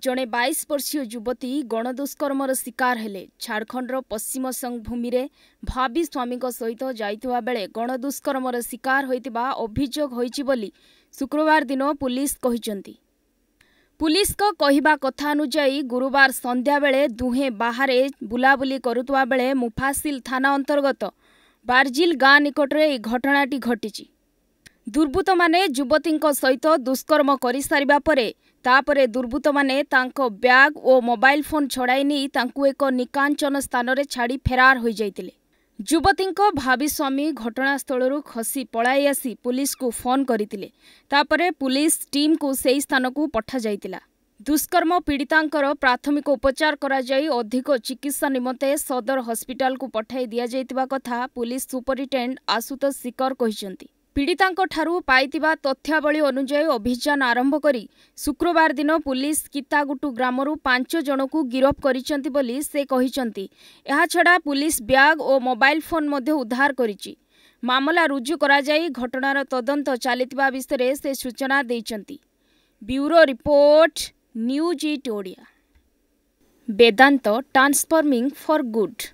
जड़े 22 वर्षीय युवती गणदुष्कर्मर शिकार हेले। झारखंडर पश्चिम संघभूमि भावी स्वामी सहित जाइतवा बेले गणदुष्कर्मर शिकार होइतिबा अभियोग होइछि बोली शुक्रवार दिन पुलिस कहिसेंती। पुलिस को कहिबा कथा अनुजाई गुरुवार संध्या बेले दुहे बाहर बुलाबुली करुवा बेले मुफासिल थाना अंतर्गत बारजिल गाँ निकटरे ए घटनाटी घटिछि। दुर्बृत्त माने युवती सहित दुष्कर्म कर सारिबा परे तापरे दुर्बृत्त माने तांको ब्याग और मोबाइल फोन छड़ाई नहीं तांको एक निकांचन स्थान रे छाड़ी फेरार हो जाइतिले। युवती भावी स्वामी घटनास्थल खसी पलाई आसी पुलिस को फोन करतिले। तापरे पुलिस टीम को सेही स्थान को पठा जाइतिला। दुष्कर्म पीड़ितांकर प्राथमिक उपचार करा जाई अधिक चिकित्सा निमते सदर हॉस्पिटल को पठाई दिया जाइतबा कथा पुलिस सुपरिटेंडेंट आशुतोष शिकर कहिसंती। पीड़ितांको ठारू पाइतिबा तथ्यावली अनुजाई अभियान आरंभ करी शुक्रवार दिन पुलिस कितागुटु ग्रामरू 5 जनकू गिरफ करिसेंती बोली से कहिसेंती। एहा छडा पुलिस ब्याग और मोबाइल फोन मध्ये उद्धार करिछि। मामला रुजु करा जाई घटनार तदंत चालितबा विषय से सूचना देइसेंती। Bureau report news it Odia. Vedanta transforming for good.